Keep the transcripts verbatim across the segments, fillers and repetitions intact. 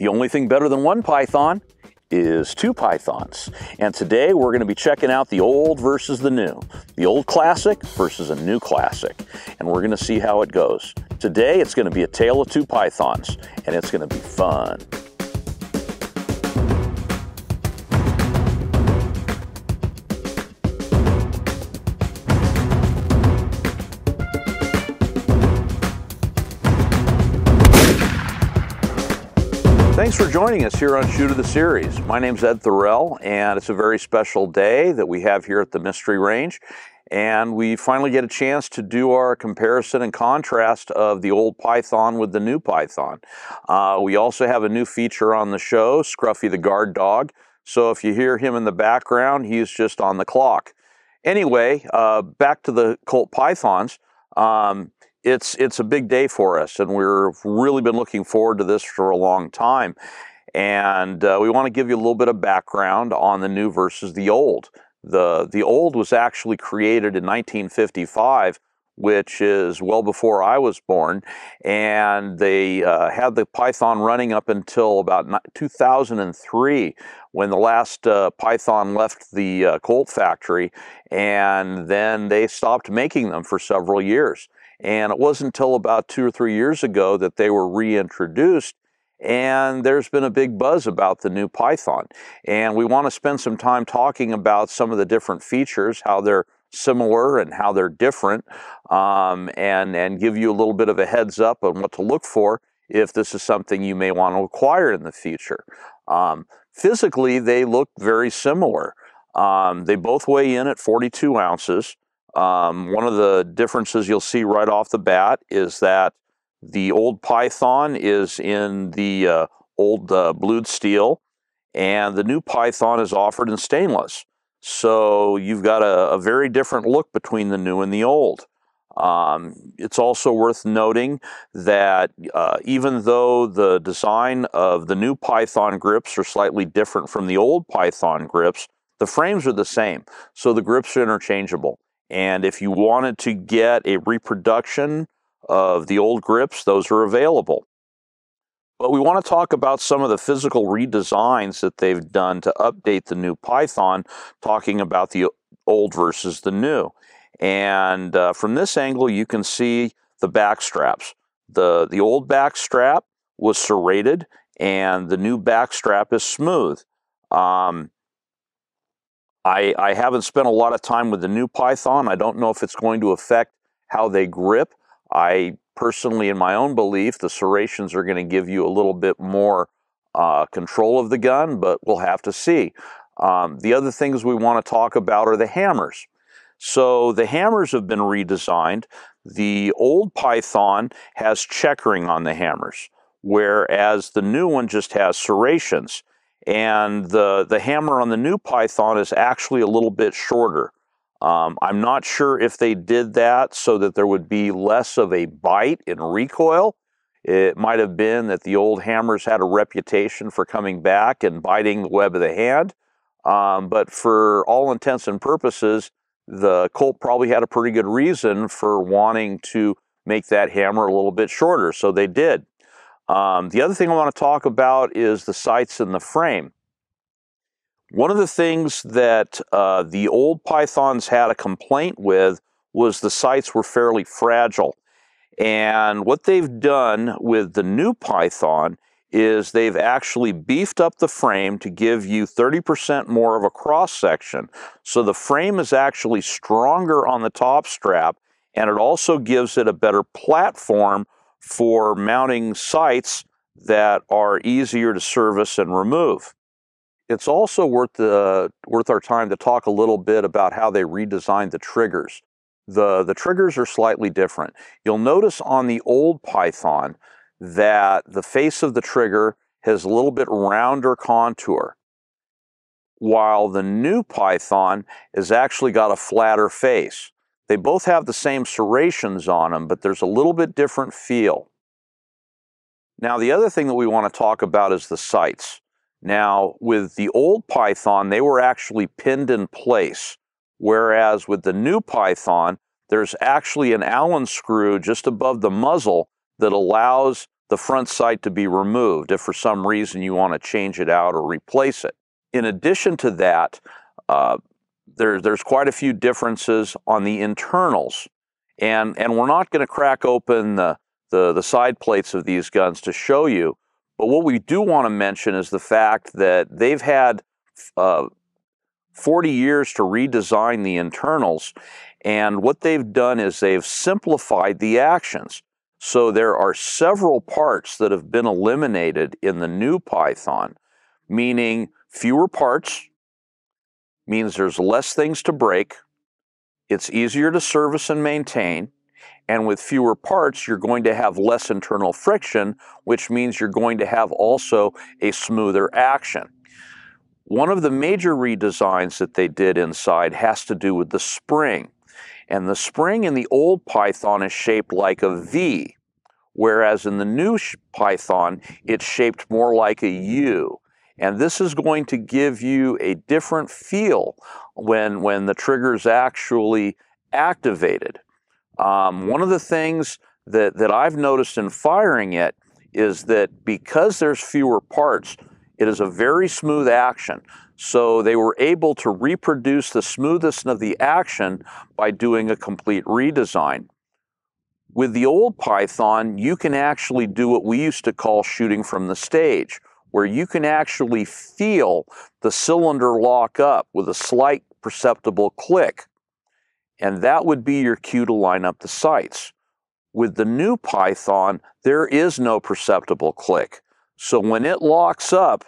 The only thing better than one Python is two Pythons. And today we're going to be checking out the old versus the new. The old classic versus a new classic. And we're going to see how it goes. Today it's going to be a tale of two Pythons, and it's going to be fun. Thanks for joining us here on Shoot of the Series. My name's Ed Thorell, and it's a very special day that we have here at the Mystery Range. And we finally get a chance to do our comparison and contrast of the old Python with the new Python. Uh, we also have a new feature on the show, Scruffy the guard dog. So if you hear him in the background, he's just on the clock. Anyway, uh, back to the Colt Pythons. Um, It's, it's a big day for us, and we've really been looking forward to this for a long time. And uh, we want to give you a little bit of background on the new versus the old. The, the old was actually created in nineteen fifty-five, which is well before I was born. And they uh, had the Python running up until about two thousand three, when the last uh, Python left the uh, Colt factory. And then they stopped making them for several years. And it wasn't until about two or three years ago that they were reintroduced, and there's been a big buzz about the new Python. And we want to spend some time talking about some of the different features, how they're similar and how they're different, um, and, and give you a little bit of a heads up on what to look for if this is something you may want to acquire in the future. Um, physically, they look very similar. Um, they both weigh in at forty-two ounces. Um, one of the differences you'll see right off the bat is that the old Python is in the uh, old uh, blued steel, and the new Python is offered in stainless. So you've got a, a very different look between the new and the old. Um, it's also worth noting that uh, even though the design of the new Python grips are slightly different from the old Python grips, the frames are the same, so the grips are interchangeable. And if you wanted to get a reproduction of the old grips, those are available. But we want to talk about some of the physical redesigns that they've done to update the new Python, talking about the old versus the new. And uh, from this angle, you can see the back straps. The, the old back strap was serrated, and the new back strap is smooth. Um, I, I haven't spent a lot of time with the new Python. I don't know if it's going to affect how they grip. I personally, in my own belief, the serrations are going to give you a little bit more uh, control of the gun, but we'll have to see. Um, the other things we want to talk about are the hammers. So the hammers have been redesigned. The old Python has checkering on the hammers, whereas the new one just has serrations. And the, the hammer on the new Python is actually a little bit shorter. Um, I'm not sure if they did that so that there would be less of a bite in recoil. It might have been that the old hammers had a reputation for coming back and biting the web of the hand. Um, but for all intents and purposes, the Colt probably had a pretty good reason for wanting to make that hammer a little bit shorter, so they did. Um, the other thing I want to talk about is the sights in the frame. One of the things that uh, the old Pythons had a complaint with was the sights were fairly fragile. And what they've done with the new Python is they've actually beefed up the frame to give you thirty percent more of a cross section. So the frame is actually stronger on the top strap, and it also gives it a better platform for mounting sights that are easier to service and remove. It's also worth, the, worth our time to talk a little bit about how they redesigned the triggers. The, the triggers are slightly different. You'll notice on the old Python that the face of the trigger has a little bit rounder contour, while the new Python has actually got a flatter face. They both have the same serrations on them, but there's a little bit different feel. Now, the other thing that we want to talk about is the sights. Now, with the old Python, they were actually pinned in place, whereas with the new Python, there's actually an Allen screw just above the muzzle that allows the front sight to be removed if for some reason you want to change it out or replace it. In addition to that, uh, there, there's quite a few differences on the internals. And, and we're not going to crack open the, the, the side plates of these guns to show you, but what we do want to mention is the fact that they've had uh, forty years to redesign the internals, and what they've done is they've simplified the actions. So there are several parts that have been eliminated in the new Python, meaning fewer parts means there's less things to break, it's easier to service and maintain, and with fewer parts, you're going to have less internal friction, which means you're going to have also a smoother action. One of the major redesigns that they did inside has to do with the spring. And the spring in the old Python is shaped like a V, whereas in the new Python, it's shaped more like a U. And this is going to give you a different feel when, when the trigger's actually activated. Um, one of the things that, that I've noticed in firing it is that because there's fewer parts, it is a very smooth action. So they were able to reproduce the smoothness of the action by doing a complete redesign. With the old Python, you can actually do what we used to call shooting from the stage, where you can actually feel the cylinder lock up with a slight perceptible click. And that would be your cue to line up the sights. With the new Python, there is no perceptible click. So when it locks up,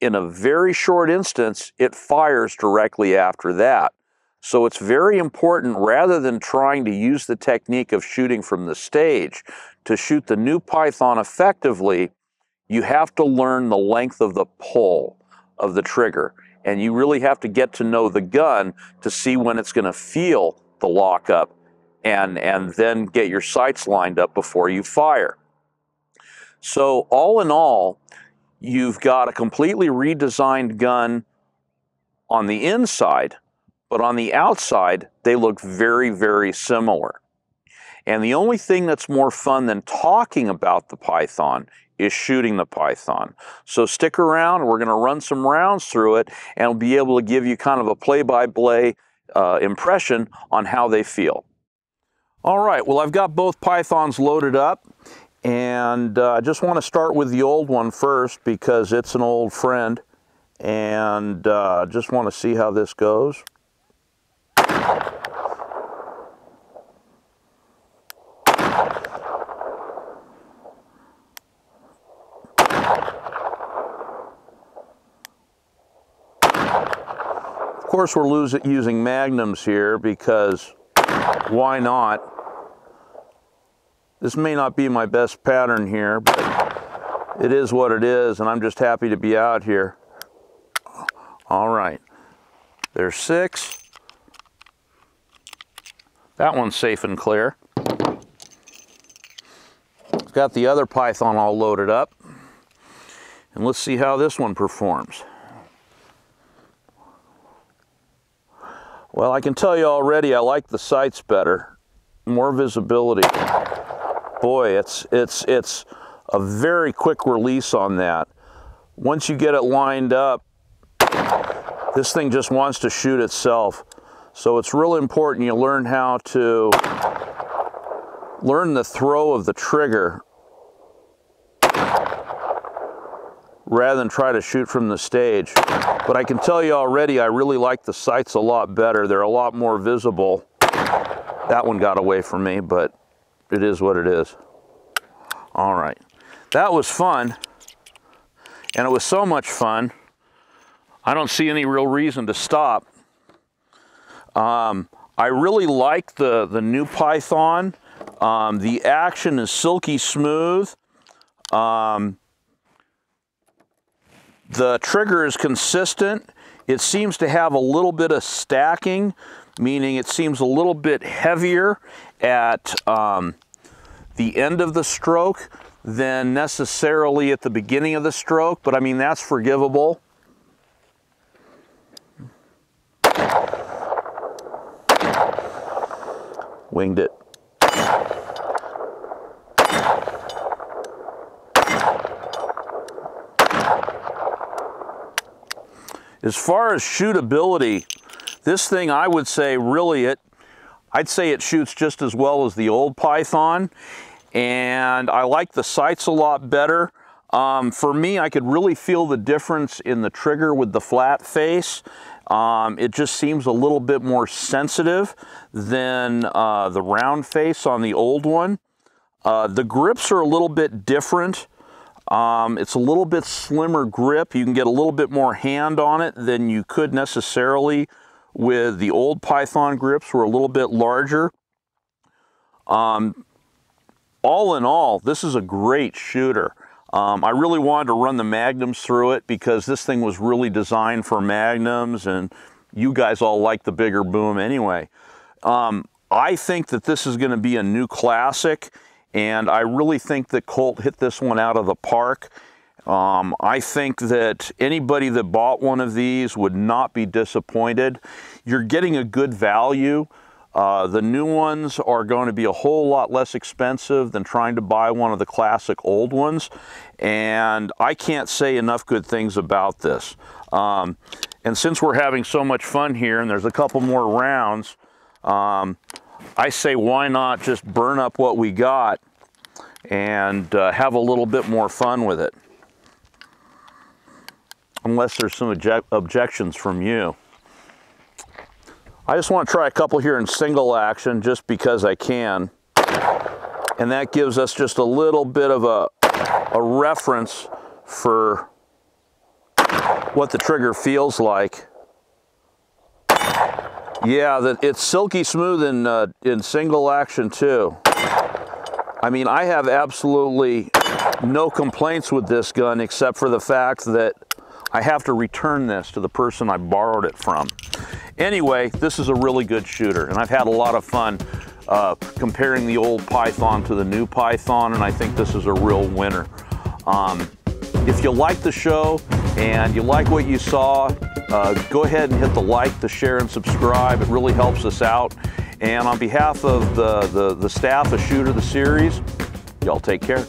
in a very short instance, it fires directly after that. So it's very important, rather than trying to use the technique of shooting from the stage, to shoot the new Python effectively, you have to learn the length of the pull of the trigger. And you really have to get to know the gun to see when it's going to feel the lockup and, and then get your sights lined up before you fire. So all in all, you've got a completely redesigned gun on the inside, but on the outside, they look very, very similar. And the only thing that's more fun than talking about the Python is shooting the Python. So stick around, we're gonna run some rounds through it and we'll be able to give you kind of a play-by-play uh, impression on how they feel. All right, well, I've got both Pythons loaded up, and I uh, just wanna start with the old one first because it's an old friend, and uh, just wanna see how this goes. Of course, we're losing, using magnums here because why not? This may not be my best pattern here, but it is what it is, and I'm just happy to be out here. All right, there's six. That one's safe and clear. It's got the other Python all loaded up, and let's see how this one performs. Well, I can tell you already I like the sights better. More visibility. Boy, it's, it's, it's a very quick release on that. Once you get it lined up, this thing just wants to shoot itself. So it's real important you learn how to learn the throw of the trigger rather than try to shoot from the stage. But I can tell you already, I really like the sights a lot better. They're a lot more visible. That one got away from me, but it is what it is. All right, that was fun. And it was so much fun, I don't see any real reason to stop. Um, I really like the, the new Python. Um, the action is silky smooth. Um, The trigger is consistent. It seems to have a little bit of stacking, meaning it seems a little bit heavier at um, the end of the stroke than necessarily at the beginning of the stroke, but I mean, that's forgivable. Winged it. As far as shootability, this thing, I would say really it, I'd say it shoots just as well as the old Python, and I like the sights a lot better. Um, for me, I could really feel the difference in the trigger with the flat face. Um, it just seems a little bit more sensitive than uh, the round face on the old one. Uh, the grips are a little bit different. Um, it's a little bit slimmer grip. You can get a little bit more hand on it than you could necessarily with the old Python grips, were a little bit larger. Um, all in all, this is a great shooter. Um, I really wanted to run the magnums through it because this thing was really designed for magnums, and you guys all like the bigger boom anyway. Um, I think that this is going to be a new classic, and I really think that Colt hit this one out of the park. Um, I think that anybody that bought one of these would not be disappointed. You're getting a good value. Uh, the new ones are going to be a whole lot less expensive than trying to buy one of the classic old ones, and I can't say enough good things about this. Um, and since we're having so much fun here and there's a couple more rounds, um, I say why not just burn up what we got and uh, have a little bit more fun with it. Unless there's some object objections from you. I just want to try a couple here in single action just because I can. And that gives us just a little bit of a, a reference for what the trigger feels like. Yeah, that it's silky smooth in, uh, in single action too. I mean, I have absolutely no complaints with this gun except for the fact that I have to return this to the person I borrowed it from. Anyway, this is a really good shooter, and I've had a lot of fun uh, comparing the old Python to the new Python, and I think this is a real winner. Um, if you like the show and you like what you saw, uh, go ahead and hit the like, the share, and subscribe. It really helps us out. And on behalf of the, the, the staff of Shoot of the Series, y'all take care.